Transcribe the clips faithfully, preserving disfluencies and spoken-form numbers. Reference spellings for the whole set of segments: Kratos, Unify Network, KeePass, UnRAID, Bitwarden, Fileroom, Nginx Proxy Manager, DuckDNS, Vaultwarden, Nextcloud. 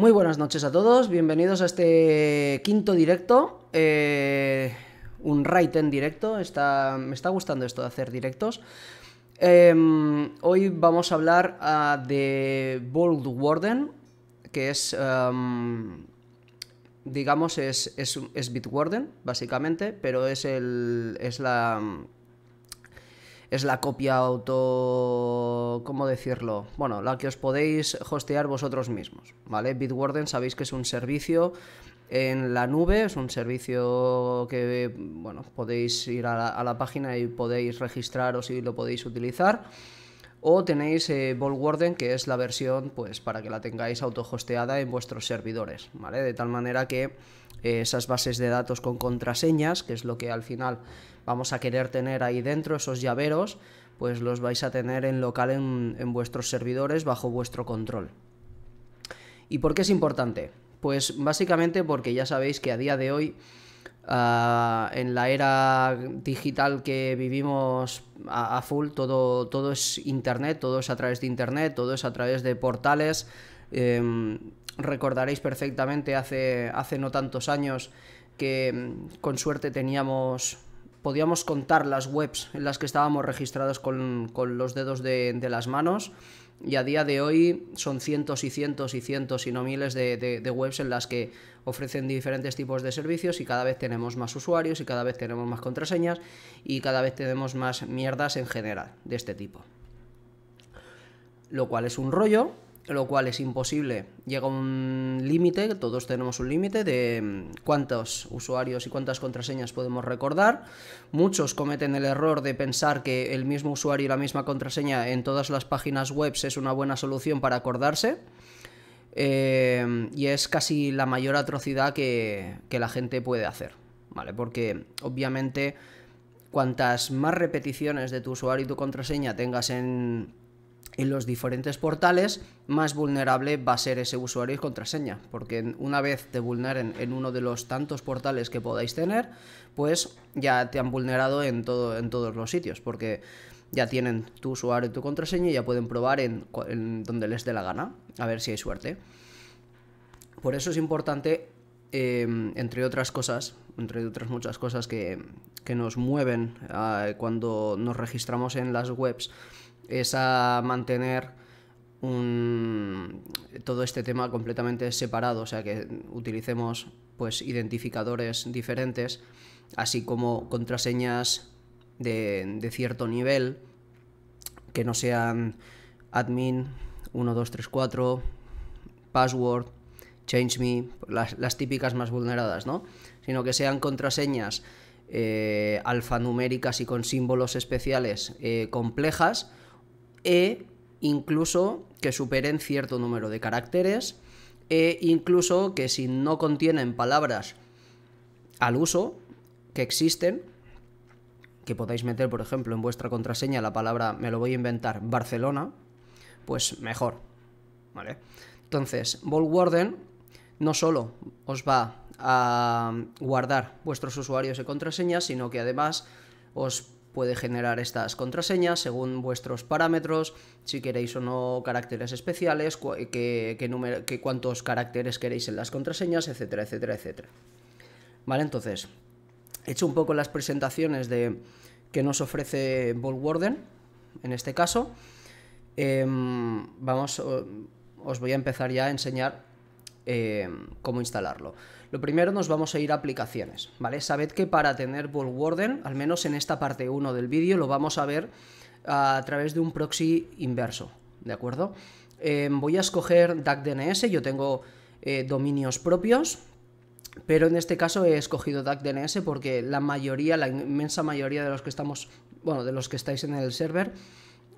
Muy buenas noches a todos, bienvenidos a este quinto directo, eh, un UnRAID en directo, está, me está gustando esto de hacer directos. Eh, hoy vamos a hablar uh, de Vaultwarden, que es, um, digamos, es, es, es Bitwarden, básicamente, pero es, el, es, la, es la copia auto... ¿cómo decirlo? Bueno, la que os podéis hostear vosotros mismos, ¿vale? Bitwarden sabéis que es un servicio en la nube, es un servicio que, bueno, podéis ir a la, a la página y podéis registraros y lo podéis utilizar. O tenéis eh, Vaultwarden, que es la versión pues para que la tengáis autohosteada en vuestros servidores, ¿vale? De tal manera que eh, esas bases de datos con contraseñas, que es lo que al final vamos a querer tener ahí dentro, esos llaveros, pues los vais a tener en local en, en vuestros servidores bajo vuestro control. ¿Y por qué es importante? Pues básicamente porque ya sabéis que a día de hoy, Uh, en la era digital que vivimos a, a full, todo, todo es internet, todo es a través de internet, todo es a través de portales. Eh, recordaréis perfectamente hace, hace no tantos años que con suerte teníamos, podíamos contar las webs en las que estábamos registrados con, con los dedos de, de las manos, y a día de hoy son cientos y cientos y cientos y no miles de, de, de webs en las que ofrecen diferentes tipos de servicios, y cada vez tenemos más usuarios y cada vez tenemos más contraseñas y cada vez tenemos más mierdas en general de este tipo, lo cual es un rollo, lo cual es imposible. Llega un límite, todos tenemos un límite de cuántos usuarios y cuántas contraseñas podemos recordar. Muchos cometen el error de pensar que el mismo usuario y la misma contraseña en todas las páginas web es una buena solución para acordarse, eh, y es casi la mayor atrocidad que, que la gente puede hacer, ¿vale? Porque obviamente cuantas más repeticiones de tu usuario y tu contraseña tengas en... en los diferentes portales, más vulnerable va a ser ese usuario y contraseña, porque una vez te vulneren en uno de los tantos portales que podáis tener, pues ya te han vulnerado en, todo, en todos los sitios, porque ya tienen tu usuario y tu contraseña y ya pueden probar en, en donde les dé la gana, a ver si hay suerte. Por eso es importante, eh, entre otras cosas, entre otras muchas cosas que, que nos mueven eh, cuando nos registramos en las webs, es a mantener un, todo este tema completamente separado, o sea que utilicemos pues identificadores diferentes, así como contraseñas de, de cierto nivel, que no sean admin, uno dos tres cuatro, password, change me, las, las típicas más vulneradas, ¿no? Sino que sean contraseñas eh, alfanuméricas y con símbolos especiales eh, complejas, e incluso que superen cierto número de caracteres, e incluso que si no contienen palabras al uso que existen, que podáis meter por ejemplo en vuestra contraseña la palabra, me lo voy a inventar, Barcelona, pues mejor, ¿vale? Entonces Vaultwarden no solo os va a guardar vuestros usuarios y contraseñas, sino que además os puede generar estas contraseñas según vuestros parámetros, si queréis o no caracteres especiales, cu que, que, número, que cuántos caracteres queréis en las contraseñas, etcétera, etcétera, etcétera. Vale, entonces, he hecho un poco las presentaciones de que nos ofrece Vaultwarden, en este caso. Eh, vamos, os voy a empezar ya a enseñar eh, cómo instalarlo. Lo primero, nos vamos a ir a aplicaciones, ¿vale? Sabed que para tener Vaultwarden, al menos en esta parte uno del vídeo, lo vamos a ver a través de un proxy inverso, ¿de acuerdo? Eh, voy a escoger DuckDNS, yo tengo eh, dominios propios, pero en este caso he escogido DuckDNS porque la mayoría, la inmensa mayoría de los que estamos, bueno, de los que estáis en el server,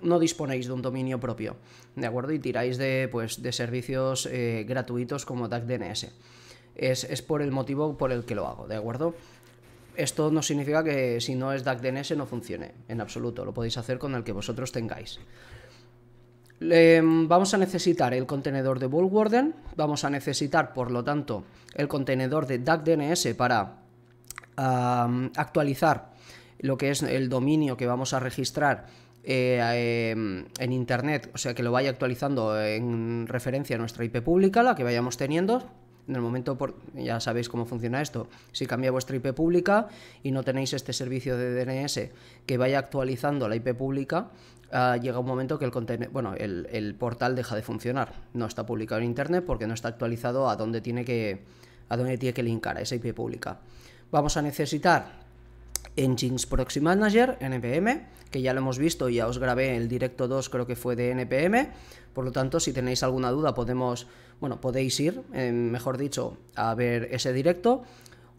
no disponéis de un dominio propio, ¿de acuerdo? Y tiráis de, pues, de servicios eh, gratuitos como DuckDNS. Es, es por el motivo por el que lo hago, ¿de acuerdo? Esto no significa que si no es DuckDNS no funcione, en absoluto, lo podéis hacer con el que vosotros tengáis. Le, vamos a necesitar el contenedor de Vaultwarden, vamos a necesitar, por lo tanto, el contenedor de DuckDNS para um, actualizar lo que es el dominio que vamos a registrar eh, eh, en internet, o sea, que lo vaya actualizando en referencia a nuestra I P pública, la que vayamos teniendo. En el momento, por, ya sabéis cómo funciona esto, si cambia vuestra I P pública y no tenéis este servicio de D N S que vaya actualizando la I P pública, uh, llega un momento que el, bueno, el, el portal deja de funcionar, no está publicado en internet porque no está actualizado a dónde tiene que, a dónde tiene que linkar a esa I P pública. Vamos a necesitar Nginx Proxy Manager, N P M, que ya lo hemos visto, ya os grabé el directo dos, creo que fue de N P M, por lo tanto, si tenéis alguna duda, podemos, bueno, podéis ir, eh, mejor dicho, a ver ese directo.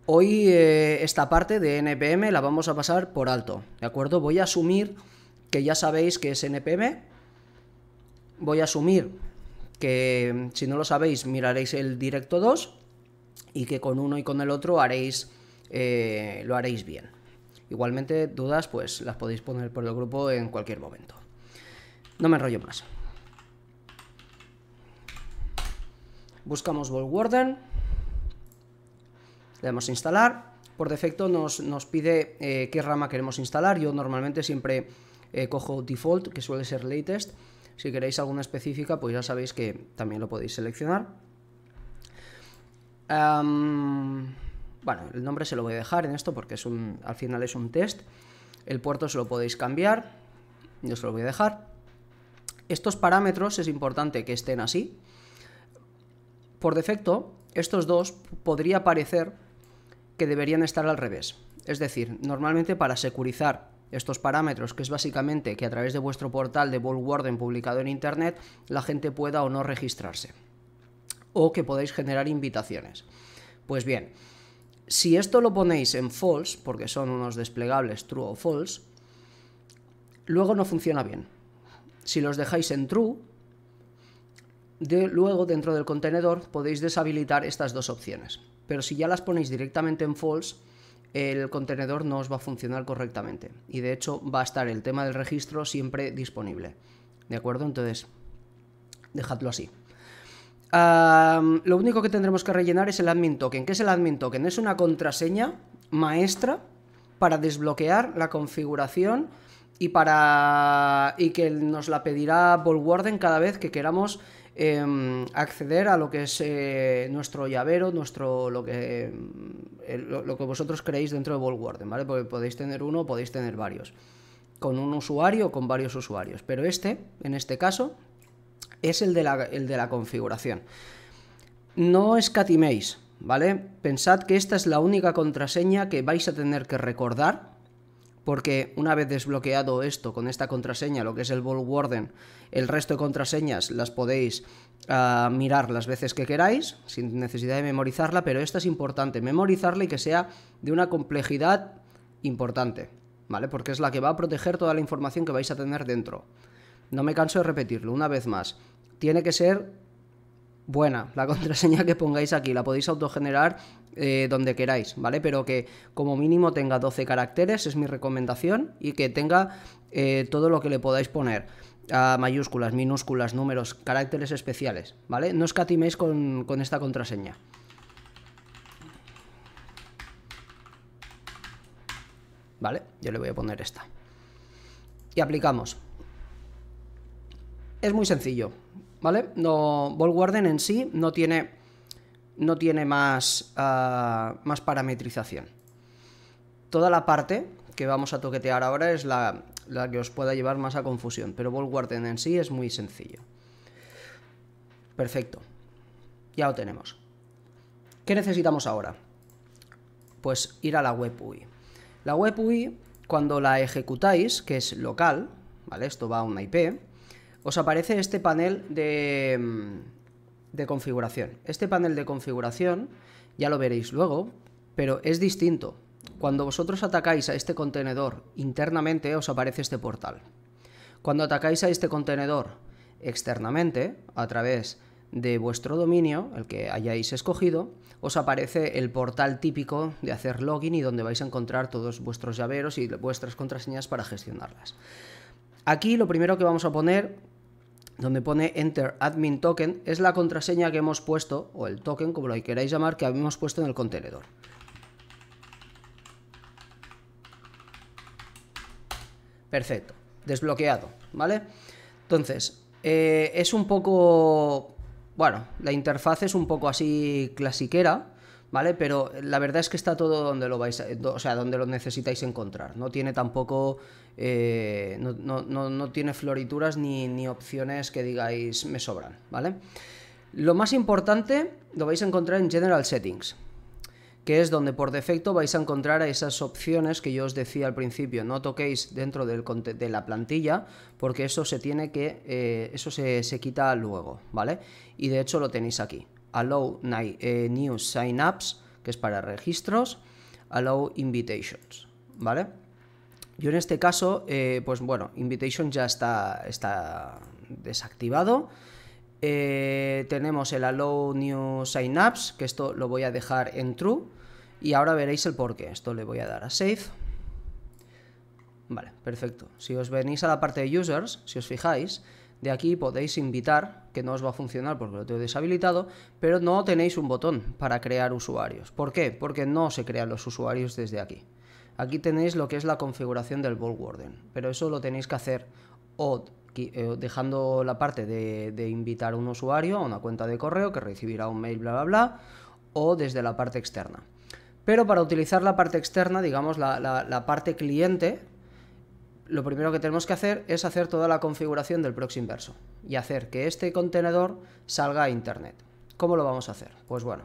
Hoy eh, esta parte de N P M la vamos a pasar por alto, ¿de acuerdo? Voy a asumir que ya sabéis que es N P M, voy a asumir que, si no lo sabéis, miraréis el directo dos y que con uno y con el otro haréis, eh, lo haréis bien. Igualmente, dudas, pues las podéis poner por el grupo en cualquier momento. No me enrollo más. Buscamos Vaultwarden. Le damos a instalar. Por defecto nos, nos pide eh, qué rama queremos instalar. Yo normalmente siempre eh, cojo default, que suele ser latest. Si queréis alguna específica, pues ya sabéis que también lo podéis seleccionar. Um... Bueno, el nombre se lo voy a dejar en esto porque es un, al final es un test. El puerto se lo podéis cambiar. Yo se lo voy a dejar. Estos parámetros es importante que estén así. Por defecto, estos dos podría parecer que deberían estar al revés. Es decir, normalmente para securizar estos parámetros, que es básicamente que a través de vuestro portal de Vaultwarden publicado en internet, la gente pueda o no registrarse. O que podáis generar invitaciones. Pues bien, si esto lo ponéis en false, porque son unos desplegables true o false, luego no funciona bien. Si los dejáis en true, de, luego dentro del contenedor podéis deshabilitar estas dos opciones. Pero si ya las ponéis directamente en false, el contenedor no os va a funcionar correctamente. Y de hecho va a estar el tema del registro siempre disponible. ¿De acuerdo? Entonces, dejadlo así. Uh, lo único que tendremos que rellenar es el admin token. ¿Qué es el admin token? Es una contraseña maestra para desbloquear la configuración y, para... y que nos la pedirá Vaultwarden cada vez que queramos eh, acceder a lo que es eh, nuestro llavero, nuestro lo que, eh, lo, lo que vosotros creéis dentro de Vaultwarden, ¿vale? Porque podéis tener uno o podéis tener varios, con un usuario o con varios usuarios, pero este, en este caso, es el de, la, el de la configuración. No escatiméis, ¿vale? Pensad que esta es la única contraseña que vais a tener que recordar, porque una vez desbloqueado esto con esta contraseña, lo que es el Vaultwarden, el resto de contraseñas las podéis uh, mirar las veces que queráis, sin necesidad de memorizarla, pero esta es importante, memorizarla y que sea de una complejidad importante, ¿vale? Porque es la que va a proteger toda la información que vais a tener dentro. No me canso de repetirlo, una vez más. Tiene que ser buena la contraseña que pongáis aquí. La podéis autogenerar eh, donde queráis, ¿vale? Pero que como mínimo tenga doce caracteres, es mi recomendación. Y que tenga eh, todo lo que le podáis poner. A mayúsculas, minúsculas, números, caracteres especiales, ¿vale? No escatiméis con, con esta contraseña. ¿Vale? Yo le voy a poner esta. Y aplicamos. Es muy sencillo, ¿vale? No, Vaultwarden en sí no tiene, no tiene más, uh, más parametrización. Toda la parte que vamos a toquetear ahora es la, la que os pueda llevar más a confusión, pero Vaultwarden en sí es muy sencillo. Perfecto. Ya lo tenemos. ¿Qué necesitamos ahora? Pues ir a la web U I. La web U I, cuando la ejecutáis, que es local, ¿vale? Esto va a una I P... os aparece este panel de, de configuración. Este panel de configuración, ya lo veréis luego, pero es distinto. Cuando vosotros atacáis a este contenedor internamente, os aparece este portal. Cuando atacáis a este contenedor externamente, a través de vuestro dominio, el que hayáis escogido, os aparece el portal típico de hacer login y donde vais a encontrar todos vuestros llaveros y vuestras contraseñas para gestionarlas. Aquí lo primero que vamos a poner, donde pone Enter Admin Token, es la contraseña que hemos puesto, o el token, como lo queráis llamar, que habíamos puesto en el contenedor. Perfecto. desbloqueado, ¿vale? Entonces, eh, es un poco... Bueno, la interfaz es un poco así clasiquera, ¿vale? Pero la verdad es que está todo donde lo vais, o sea, donde lo necesitáis encontrar. No tiene tampoco... Eh, no, no, no, no tiene florituras ni, ni opciones que digáis me sobran, ¿vale? Lo más importante lo vais a encontrar en General Settings, que es donde por defecto vais a encontrar esas opciones que yo os decía al principio. No toquéis dentro del, de la plantilla, porque eso se tiene que eh, eso se, se quita luego, ¿vale? Y de hecho lo tenéis aquí. Allow eh, New Signups, que es para registros. Allow Invitations, ¿vale? Yo en este caso, eh, pues bueno, Invitation ya está, está desactivado. Eh, tenemos el Allow New Signups, que esto lo voy a dejar en True, y ahora veréis el porqué. Esto le voy a dar a Save. Vale, perfecto. Si os venís a la parte de Users, si os fijáis, de aquí podéis invitar, que no os va a funcionar porque lo tengo deshabilitado, pero no tenéis un botón para crear usuarios. ¿Por qué? Porque no se crean los usuarios desde aquí. Aquí tenéis lo que es la configuración del Vaultwarden, pero eso lo tenéis que hacer o dejando la parte de, de invitar a un usuario a una cuenta de correo que recibirá un mail, bla, bla, bla, o desde la parte externa. Pero para utilizar la parte externa, digamos la, la, la parte cliente, lo primero que tenemos que hacer es hacer toda la configuración del proxy inverso y hacer que este contenedor salga a internet. ¿Cómo lo vamos a hacer? Pues bueno,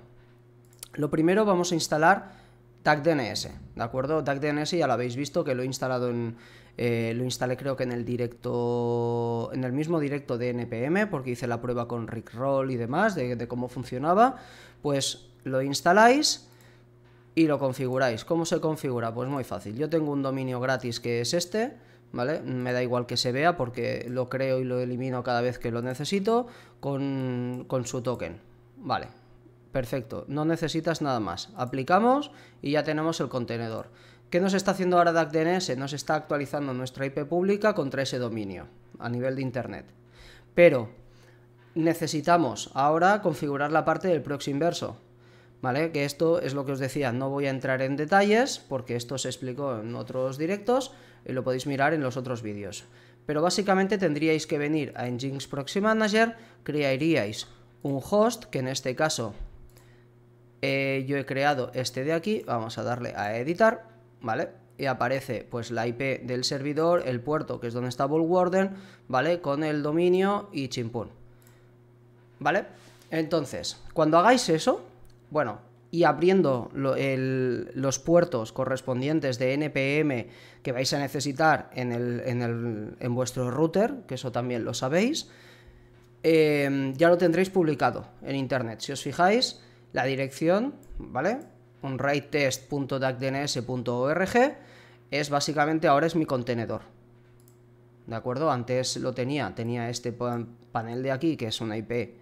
lo primero vamos a instalar DuckDNS, ¿de acuerdo? DuckDNS ya lo habéis visto que lo he instalado en... Eh, lo instalé creo que en el directo... En el mismo directo de N P M, porque hice la prueba con Rickroll y demás de, de cómo funcionaba. Pues lo instaláis y lo configuráis. ¿Cómo se configura? Pues muy fácil. Yo tengo un dominio gratis que es este, ¿vale? Me da igual que se vea porque lo creo y lo elimino cada vez que lo necesito con, con su token. Vale. Perfecto, no necesitas nada más. Aplicamos y ya tenemos el contenedor. ¿Qué nos está haciendo ahora DuckDNS? Nos está actualizando nuestra I P pública contra ese dominio a nivel de internet. Pero necesitamos ahora configurar la parte del proxy inverso, ¿vale? Que esto es lo que os decía, no voy a entrar en detalles porque esto se explicó en otros directos y lo podéis mirar en los otros vídeos. Pero básicamente tendríais que venir a Nginx Proxy Manager, crearíais un host que en este caso... Eh, yo he creado este de aquí, vamos a darle a editar, ¿vale? Y aparece pues la I P del servidor, el puerto, que es donde está Vaultwarden, ¿vale? Con el dominio y chimpún, ¿vale? Entonces, cuando hagáis eso, bueno, y abriendo lo, el, los puertos correspondientes de N P M que vais a necesitar en, el, en, el, en vuestro router, que eso también lo sabéis, eh, ya lo tendréis publicado en internet. Si os fijáis, la dirección, ¿vale? unraid test punto duckdns punto org es básicamente, ahora es mi contenedor, ¿de acuerdo? Antes lo tenía, tenía este panel de aquí que es una I P,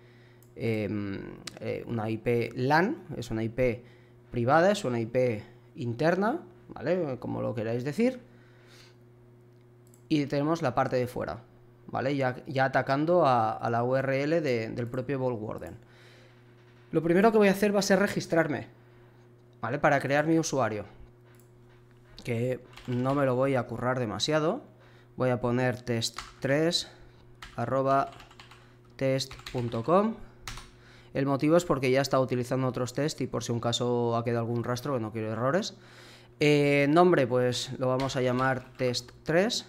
eh, una I P LAN, es una I P privada, es una I P interna, ¿vale? Como lo queráis decir. Y tenemos la parte de fuera, ¿vale? Ya, ya atacando a, a la U R L de, del propio Vaultwarden. Lo primero que voy a hacer va a ser registrarme, ¿vale? Para crear mi usuario, que no me lo voy a currar demasiado. Voy a poner test tres arroba test punto com. El motivo es porque ya está utilizando otros test y por si un caso ha quedado algún rastro, que no quiero errores. Eh, nombre, pues lo vamos a llamar test tres.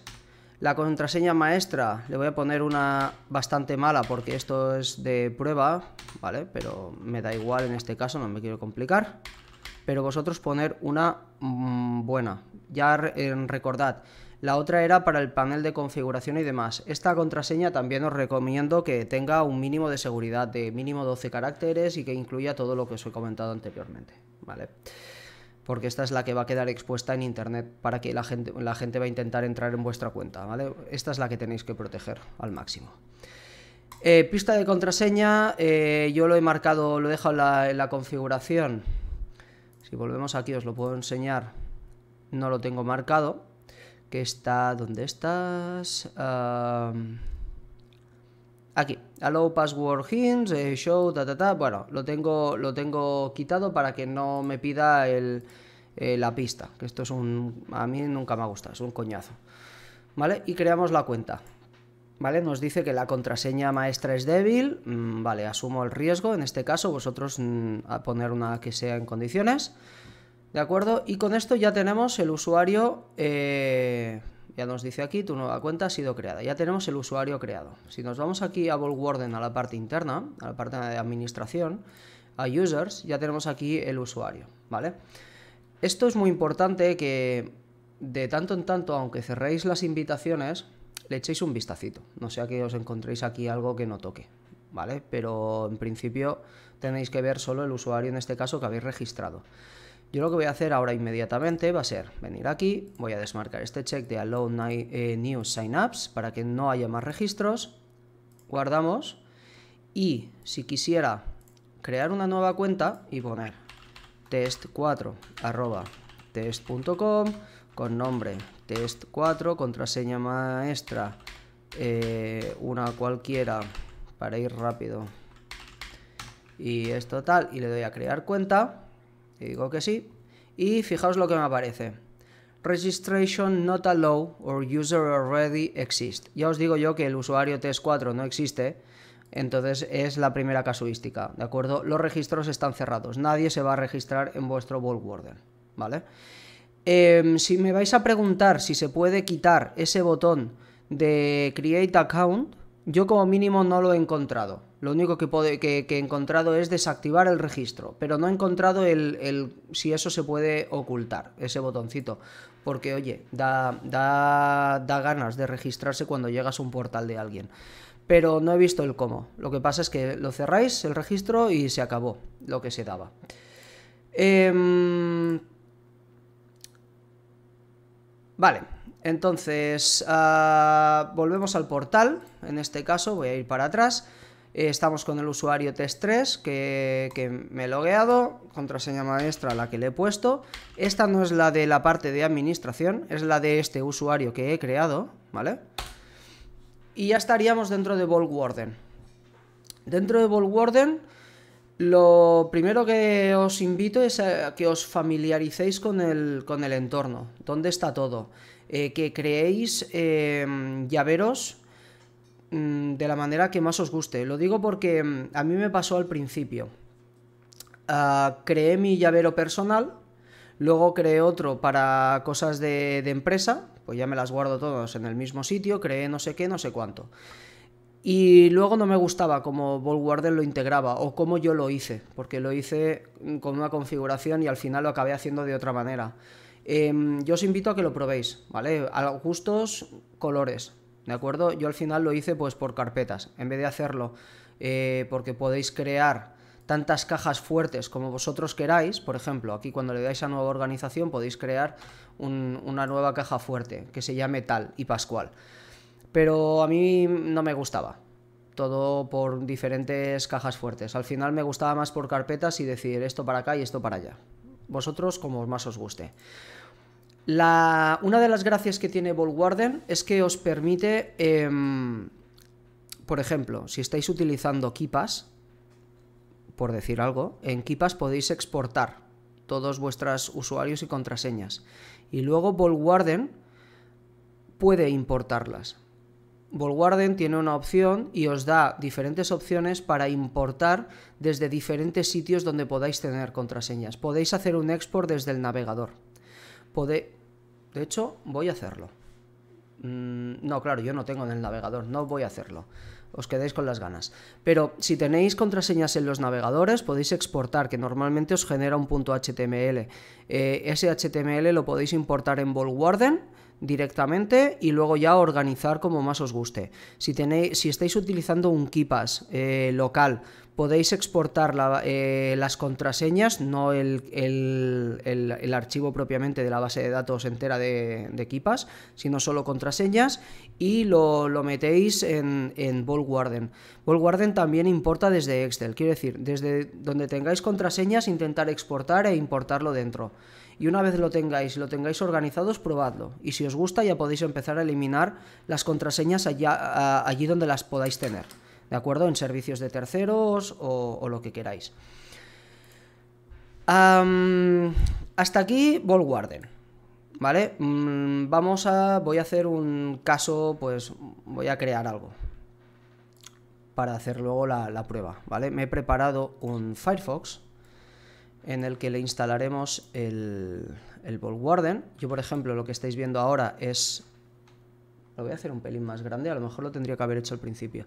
La contraseña maestra le voy a poner una bastante mala porque esto es de prueba, ¿vale? Pero me da igual en este caso, no me quiero complicar. Pero vosotros poner una mmm, buena. Ya eh, recordad, la otra era para el panel de configuración y demás. Esta contraseña también os recomiendo que tenga un mínimo de seguridad de mínimo doce caracteres y que incluya todo lo que os he comentado anteriormente, ¿vale? Porque esta es la que va a quedar expuesta en internet para que la gente, la gente va a intentar entrar en vuestra cuenta, ¿vale? Esta es la que tenéis que proteger al máximo. Eh, pista de contraseña, eh, yo lo he marcado, lo he dejado en la, en la configuración. Si volvemos aquí os lo puedo enseñar, no lo tengo marcado, que está, ¿dónde estás? Uh, aquí, allow password hints, eh, show, ta, ta, ta, bueno, lo tengo, lo tengo quitado para que no me pida el, eh, la pista, que esto es un, a mí nunca me ha gustado, es un coñazo, ¿vale? Y creamos la cuenta, ¿vale? Nos dice que la contraseña maestra es débil, vale, asumo el riesgo, en este caso vosotros a poner una que sea en condiciones, ¿de acuerdo? Y con esto ya tenemos el usuario, eh, ya nos dice aquí, tu nueva cuenta ha sido creada, ya tenemos el usuario creado. Si nos vamos aquí a Vaultwarden, a la parte interna, a la parte de administración, a users, ya tenemos aquí el usuario, ¿vale? Esto es muy importante que de tanto en tanto, aunque cerréis las invitaciones, le echéis un vistacito, no sea que os encontréis aquí algo que no toque, ¿vale? Pero en principio tenéis que ver solo el usuario en este caso que habéis registrado. Yo lo que voy a hacer ahora inmediatamente va a ser venir aquí, voy a desmarcar este check de Allow New Signups para que no haya más registros, guardamos y si quisiera crear una nueva cuenta y poner test cuatro arroba test punto com con nombre test cuatro, contraseña maestra, eh, una cualquiera para ir rápido y esto tal, y le doy a crear cuenta, le digo que sí, y fijaos lo que me aparece, registration not allowed or user already exists. Ya os digo yo que el usuario test cuatro no existe, entonces es la primera casuística, ¿de acuerdo? Los registros están cerrados, nadie se va a registrar en vuestro Vaultwarden, ¿vale? Eh, si me vais a preguntar si se puede quitar ese botón de Create Account, yo como mínimo no lo he encontrado. Lo único que, puede, que, que he encontrado es desactivar el registro, pero no he encontrado el, el, si eso se puede ocultar, ese botoncito. Porque, oye, da, da, da ganas de registrarse cuando llegas a un portal de alguien. Pero no he visto el cómo. Lo que pasa es que lo cerráis, el registro, y se acabó lo que se daba. Eh... Vale, entonces uh, volvemos al portal, en este caso voy a ir para atrás, eh, estamos con el usuario test tres que, que me he logueado, contraseña maestra la que le he puesto, esta no es la de la parte de administración, es la de este usuario que he creado, ¿vale? Y ya estaríamos dentro de Vaultwarden. Dentro de Vaultwarden lo primero que os invito es a que os familiaricéis con el, con el entorno, dónde está todo, eh, que creéis eh, llaveros mmm, de la manera que más os guste. Lo digo porque a mí me pasó al principio, uh, creé mi llavero personal, luego creé otro para cosas de, de empresa, pues ya me las guardo todas en el mismo sitio, creé no sé qué, no sé cuánto. Y luego no me gustaba cómo Vaultwarden lo integraba o cómo yo lo hice, porque lo hice con una configuración y al final lo acabé haciendo de otra manera. Eh, yo os invito a que lo probéis, ¿vale? A gustos, colores, ¿de acuerdo? Yo al final lo hice pues por carpetas, en vez de hacerlo eh, porque podéis crear tantas cajas fuertes como vosotros queráis. Por ejemplo, aquí cuando le dais a nueva organización podéis crear un, una nueva caja fuerte que se llame tal y Pascual. Pero a mí no me gustaba, todo por diferentes cajas fuertes. Al final me gustaba más por carpetas y decir esto para acá y esto para allá. Vosotros como más os guste. La... Una de las gracias que tiene Vaultwarden es que os permite, eh, por ejemplo, si estáis utilizando KeePass, por decir algo, en KeePass podéis exportar todos vuestros usuarios y contraseñas. Y luego Vaultwarden puede importarlas. Vaultwarden tiene una opción y os da diferentes opciones para importar desde diferentes sitios donde podáis tener contraseñas. Podéis hacer un export desde el navegador. Pode... De hecho, voy a hacerlo. Mm, no, claro, yo no tengo en el navegador, no voy a hacerlo. Os quedáis con las ganas. Pero si tenéis contraseñas en los navegadores, podéis exportar, que normalmente os genera un punto H T M L. Eh, ese H T M L lo podéis importar en Vaultwarden directamente y luego ya organizar como más os guste. Si tenéis, si estáis utilizando un KeePass eh, local, podéis exportar la, eh, las contraseñas, no el, el, el, el archivo propiamente de la base de datos entera de, de KeePass, sino solo contraseñas, y lo, lo metéis en, en Vaultwarden. Vaultwarden también importa desde Excel, quiero decir, desde donde tengáis contraseñas, intentar exportar e importarlo dentro. Y una vez lo tengáis, lo tengáis organizados, probadlo. Y si os gusta ya podéis empezar a eliminar las contraseñas allá, a, allí donde las podáis tener, ¿de acuerdo? En servicios de terceros o, o lo que queráis. Um, hasta aquí Vaultwarden, ¿Vale? Vamos a... Voy a hacer un caso, pues voy a crear algo para hacer luego la, la prueba, ¿vale? Me he preparado un Firefox en el que le instalaremos el, el Vaultwarden. Yo, por ejemplo, lo que estáis viendo ahora es... Lo voy a hacer un pelín más grande, a lo mejor lo tendría que haber hecho al principio.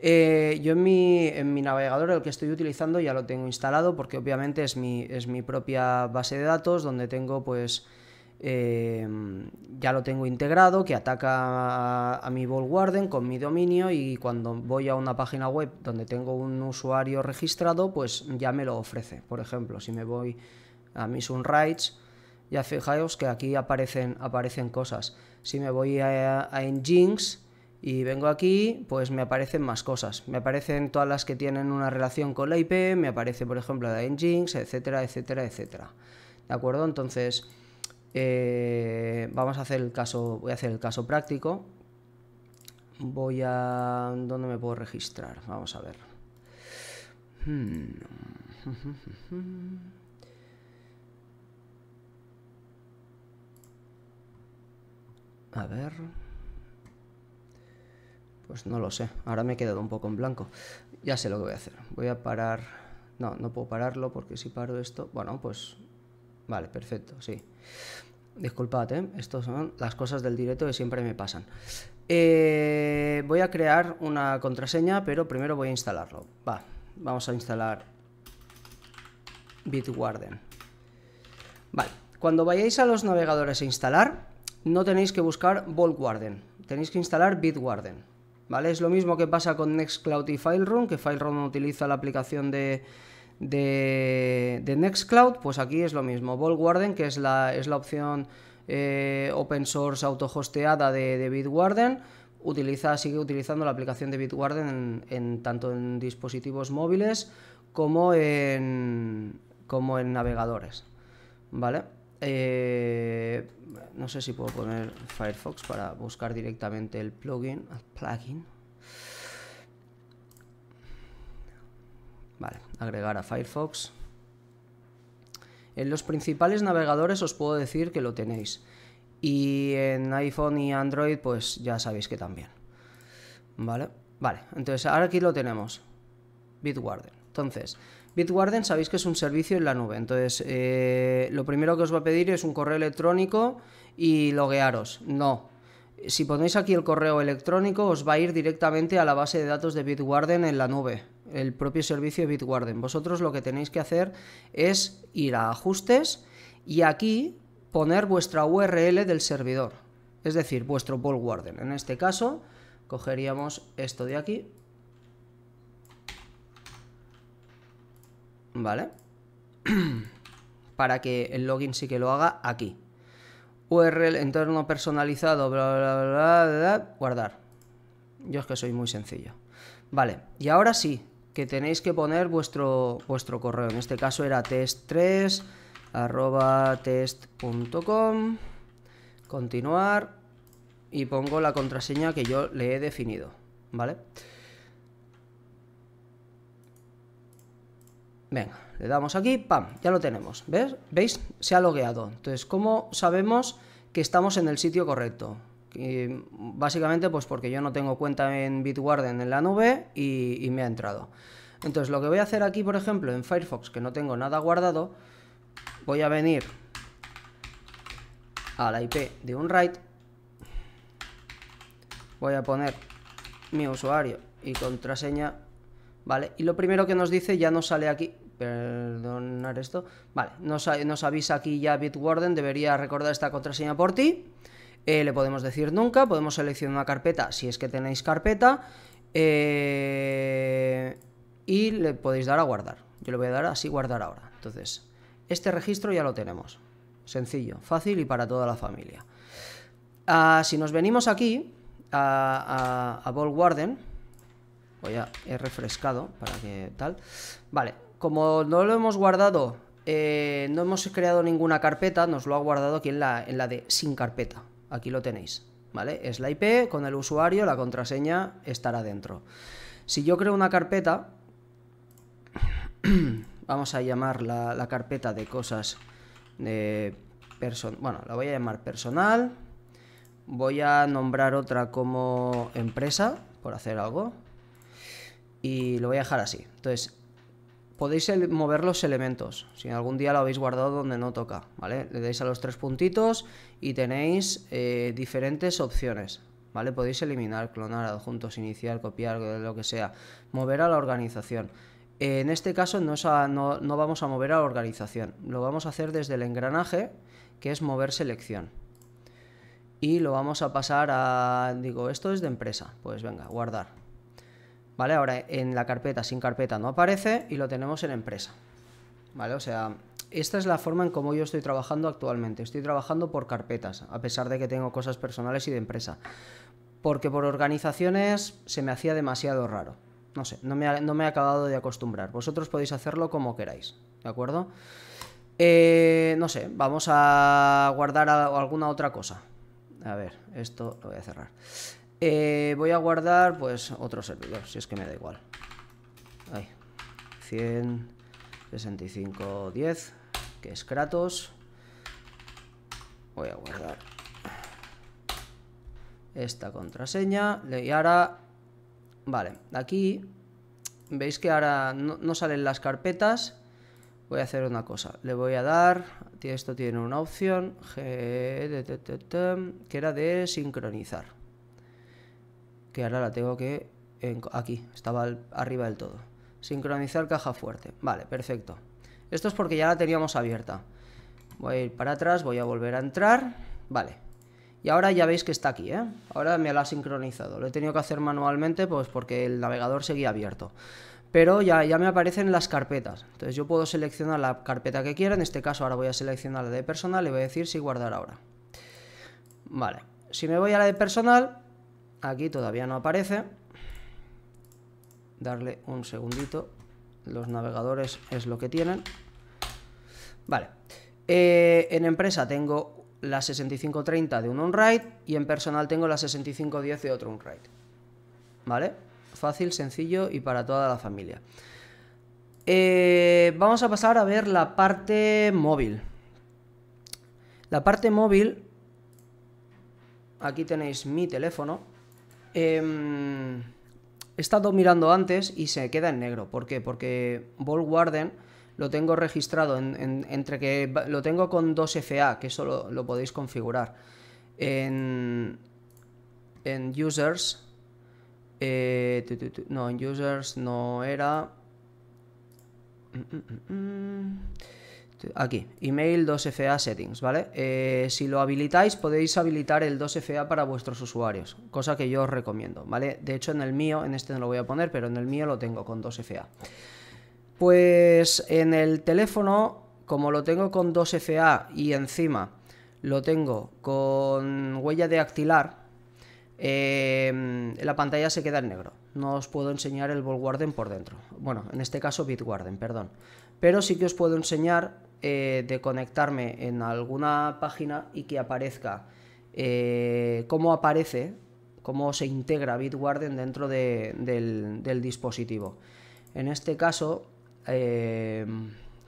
Eh, yo en mi, en mi navegador, el que estoy utilizando, ya lo tengo instalado porque obviamente es mi, es mi propia base de datos donde tengo pues... Eh, ya lo tengo integrado, que ataca a, a mi Vaultwarden con mi dominio, y cuando voy a una página web donde tengo un usuario registrado, pues ya me lo ofrece. Por ejemplo, si me voy a mis UnRAID, ya fijaos que aquí aparecen, aparecen cosas. Si me voy a, a Nginx y vengo aquí, pues me aparecen más cosas. Me aparecen todas las que tienen una relación con la I P, me aparece por ejemplo la de Nginx, etcétera, etcétera, etcétera. ¿De acuerdo? Entonces... Eh, vamos a hacer el caso, voy a hacer el caso práctico. Voy a... ¿Dónde me puedo registrar? Vamos a ver. A ver... Pues no lo sé, ahora me he quedado un poco en blanco. Ya sé lo que voy a hacer. Voy a parar... No, no puedo pararlo porque si paro esto... Bueno, pues... Vale, perfecto, sí. Disculpad, ¿eh? Estas son las cosas del directo que siempre me pasan. Eh, voy a crear una contraseña, pero primero voy a instalarlo. Va, vamos a instalar Bitwarden. Vale, cuando vayáis a los navegadores a instalar, no tenéis que buscar Vaultwarden, tenéis que instalar Bitwarden. Vale, es lo mismo que pasa con Nextcloud y Fileroom, que Fileroom utiliza la aplicación de... De, de Nextcloud, pues aquí es lo mismo. Vaultwarden, que es la, es la opción eh, open source autohosteada de, de Bitwarden, utiliza, sigue utilizando la aplicación de Bitwarden en, en, tanto en dispositivos móviles como en, como en navegadores. ¿Vale? Eh, no sé si puedo poner Firefox para buscar directamente el plugin. plugin. Vale, agregar a Firefox. En los principales navegadores os puedo decir que lo tenéis. Y en iPhone y Android, pues ya sabéis que también. Vale, vale. Entonces, ahora aquí lo tenemos. Bitwarden. Entonces, Bitwarden sabéis que es un servicio en la nube. Entonces, eh, lo primero que os va a pedir es un correo electrónico y loguearos. No. Si ponéis aquí el correo electrónico, os va a ir directamente a la base de datos de Bitwarden en la nube, el propio servicio de Bitwarden. Vosotros lo que tenéis que hacer es ir a ajustes y aquí poner vuestra U R L del servidor, es decir, vuestro Vaultwarden. En este caso, cogeríamos esto de aquí. ¿Vale? Para que el login sí que lo haga aquí. U R L, entorno personalizado, bla, bla, bla, bla, bla, guardar. Yo es que soy muy sencillo. Vale, y ahora sí, que tenéis que poner vuestro, vuestro correo. En este caso era test tres arroba test punto com. Continuar. Y pongo la contraseña que yo le he definido. Vale. Venga, le damos aquí, pam, ya lo tenemos, ¿ves? ¿Veis? Se ha logueado. Entonces, ¿cómo sabemos que estamos en el sitio correcto? Y básicamente, pues porque yo no tengo cuenta en Bitwarden en la nube y, y me ha entrado. Entonces, lo que voy a hacer aquí, por ejemplo, en Firefox, que no tengo nada guardado, voy a venir a la I P de UnRAID, voy a poner mi usuario y contraseña, ¿vale? Y lo primero que nos dice, ya nos sale aquí... Perdonar esto. Vale, nos, nos avisa aquí ya Bitwarden, debería recordar esta contraseña por ti. Eh, le podemos decir nunca, podemos seleccionar una carpeta si es que tenéis carpeta. Eh, y le podéis dar a guardar. Yo le voy a dar así, guardar ahora. Entonces, este registro ya lo tenemos. Sencillo, fácil y para toda la familia. Ah, si nos venimos aquí a, a, a Vaultwarden, voy a he refrescado para que tal. Vale. Como no lo hemos guardado, eh, no hemos creado ninguna carpeta, nos lo ha guardado aquí en la, en la de sin carpeta. Aquí lo tenéis, ¿vale? Es la I P, con el usuario, la contraseña estará dentro. Si yo creo una carpeta, vamos a llamar la, la carpeta de cosas de person, bueno, la voy a llamar personal, voy a nombrar otra como empresa, por hacer algo, y lo voy a dejar así. Entonces, podéis mover los elementos, si algún día lo habéis guardado donde no toca, ¿vale? Le dais a los tres puntitos y tenéis eh, diferentes opciones, ¿vale? Podéis eliminar, clonar, adjuntos, iniciar, copiar, lo que sea, mover a la organización. En este caso no, es a, no, no vamos a mover a la organización, lo vamos a hacer desde el engranaje, que es mover selección. Y lo vamos a pasar a, digo, esto es de empresa, pues venga, guardar. Vale, ahora en la carpeta, sin carpeta no aparece y lo tenemos en empresa. Vale, o sea, esta es la forma en cómo yo estoy trabajando actualmente, estoy trabajando por carpetas, a pesar de que tengo cosas personales y de empresa. Porque por organizaciones se me hacía demasiado raro. No sé, no me, ha, no me he acabado de acostumbrar. Vosotros podéis hacerlo como queráis, ¿de acuerdo? Eh, no sé, vamos a guardar a, alguna otra cosa. A ver, esto lo voy a cerrar. Eh, voy a guardar, pues, otro servidor, si es que me da igual. Ahí, ciento sesenta y cinco punto diez, que es Kratos. Voy a guardar esta contraseña. Y ahora... Vale, aquí veis que ahora no, no salen las carpetas. Voy a hacer una cosa, le voy a dar, esto tiene una opción que era de sincronizar, que ahora la tengo que, aquí, estaba arriba del todo, sincronizar caja fuerte, vale, perfecto. Esto es porque ya la teníamos abierta. Voy a ir para atrás, voy a volver a entrar, vale. Y ahora ya veis que está aquí, ¿eh? Ahora me la ha sincronizado. Lo he tenido que hacer manualmente, pues porque el navegador seguía abierto. Pero ya, ya me aparecen las carpetas. Entonces yo puedo seleccionar la carpeta que quiera. En este caso ahora voy a seleccionar la de personal. Le voy a decir si guardar ahora. Vale. Si me voy a la de personal, aquí todavía no aparece. Darle un segundito. Los navegadores es lo que tienen. Vale. Eh, en empresa tengo... la sesenta y cinco treinta de un UnRAID y en personal tengo la sesenta y cinco diez de otro UnRAID. ¿Vale? Fácil, sencillo y para toda la familia. Eh, vamos a pasar a ver la parte móvil. La parte móvil, aquí tenéis mi teléfono. Eh, he estado mirando antes y se queda en negro. ¿Por qué? Porque Vaultwarden lo tengo registrado en, en, entre que lo tengo con dos F A, que eso lo, lo podéis configurar en, en users, eh, tu, tu, tu, no, en users no era, aquí, email dos F A settings, ¿vale? Eh, si lo habilitáis podéis habilitar el dos F A para vuestros usuarios, cosa que yo os recomiendo, ¿vale? De hecho en el mío, en este no lo voy a poner, pero en el mío lo tengo con dos F A. Pues en el teléfono, como lo tengo con dos F A y encima lo tengo con huella de dactilar, eh, la pantalla se queda en negro. No os puedo enseñar el Vaultwarden por dentro. Bueno, en este caso Bitwarden, perdón. Pero sí que os puedo enseñar eh, de conectarme en alguna página y que aparezca eh, cómo aparece, cómo se integra Bitwarden dentro de, del, del dispositivo. En este caso... Eh,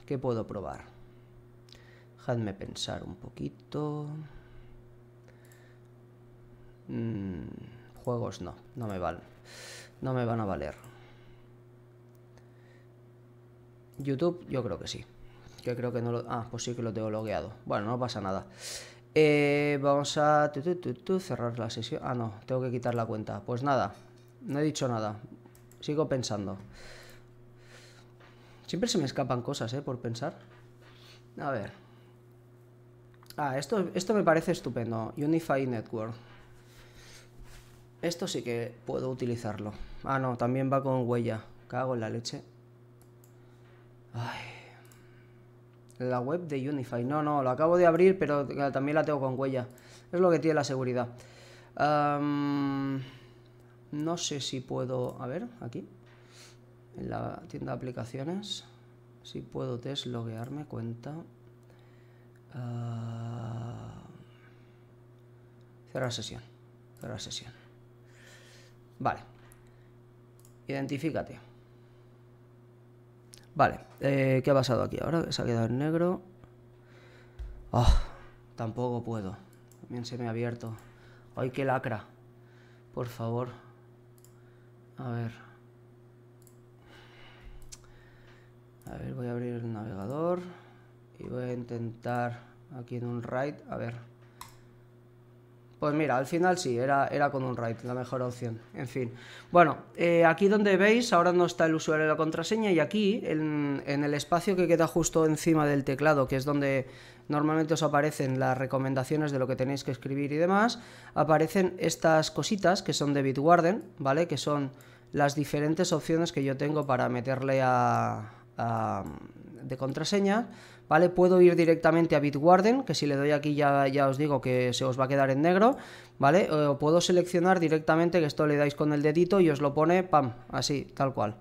¿qué puedo probar? Dejadme pensar un poquito. Mm, juegos no, no me valen. No me van a valer. YouTube, yo creo que sí. Yo creo que no lo... Ah, pues sí que lo tengo logueado. Bueno, no pasa nada. Eh, vamos a tu, tu, tu, tu, cerrar la sesión. Ah, no, tengo que quitar la cuenta. Pues nada, no he dicho nada. Sigo pensando. Siempre se me escapan cosas, ¿eh? Por pensar. A ver. Ah, esto, esto me parece estupendo. Unify Network. Esto sí que puedo utilizarlo. Ah, no, también va con huella. Cago en la leche. Ay. La web de Unify. No, no, lo acabo de abrir, pero también la tengo con huella. Es lo que tiene la seguridad. Um, no sé si puedo... A ver, aquí. En la tienda de aplicaciones, si puedo desloguearme, cuenta. Uh... Cerrar sesión. Cerrar sesión. Vale. Identifícate. Vale. Eh, ¿qué ha pasado aquí ahora? Se ha quedado en negro. Oh, Tampoco puedo. También se me ha abierto. ¡Ay, qué lacra! Por favor. A ver. A ver, voy a abrir el navegador. Y voy a intentar aquí en UnRAID. A ver. Pues mira, al final sí, era, era con UnRAID la mejor opción. En fin. Bueno, eh, aquí donde veis, ahora no está el usuario y la contraseña. Y aquí, en, en el espacio que queda justo encima del teclado, que es donde normalmente os aparecen las recomendaciones de lo que tenéis que escribir y demás, aparecen estas cositas que son de Bitwarden, ¿vale? Que son las diferentes opciones que yo tengo para meterle a... a de contraseña, ¿vale? Puedo ir directamente a Bitwarden, que si le doy aquí ya, ya os digo que se os va a quedar en negro, ¿vale? O puedo seleccionar directamente, que esto le dais con el dedito y os lo pone, pam, así, tal cual,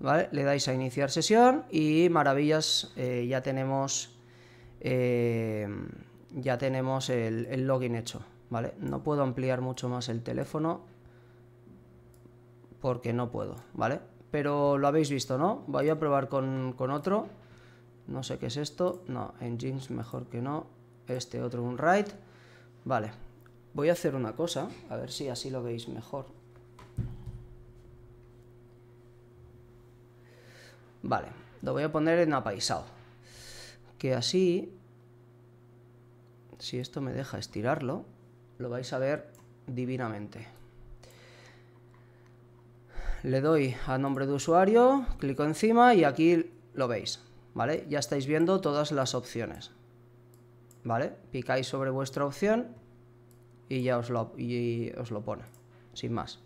¿vale? Le dais a iniciar sesión y maravillas, eh, ya tenemos, eh, ya tenemos el, el login hecho, ¿vale? No puedo ampliar mucho más el teléfono porque no puedo, ¿vale? Pero lo habéis visto, ¿no? Voy a probar con, con otro. No sé qué es esto. No, Nginx mejor que no. Este otro UnRAID. Vale. Voy a hacer una cosa. A ver si así lo veis mejor. Vale. Lo voy a poner en apaisado. Que así... Si esto me deja estirarlo, lo vais a ver divinamente. Le doy a nombre de usuario, clico encima y aquí lo veis. ¿Vale? Ya estáis viendo todas las opciones, ¿vale? Picáis sobre vuestra opción y ya os lo, y os lo pone, sin más.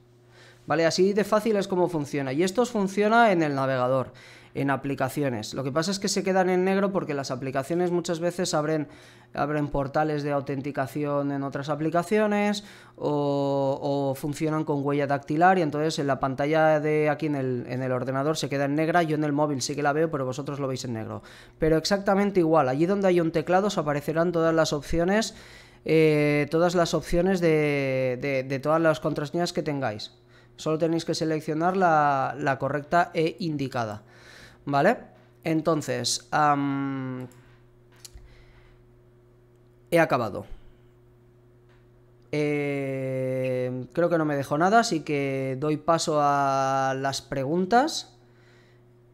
¿Vale? Así de fácil es como funciona. Y esto funciona en el navegador, en aplicaciones. Lo que pasa es que se quedan en negro porque las aplicaciones muchas veces abren, abren portales de autenticación en otras aplicaciones o, o funcionan con huella dactilar y entonces en la pantalla de aquí en el, en el ordenador se queda en negra. Yo en el móvil sí que la veo, pero vosotros lo veis en negro. Pero exactamente igual, allí donde hay un teclado os aparecerán todas las opciones, eh, todas las opciones de, de, de todas las contraseñas que tengáis. Solo tenéis que seleccionar la, la correcta e indicada, ¿vale? Entonces, um, he acabado. Eh, creo que no me dejó nada, así que doy paso a las preguntas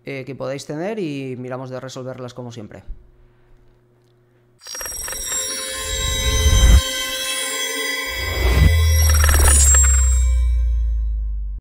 eh, que podáis tener y miramos de resolverlas como siempre.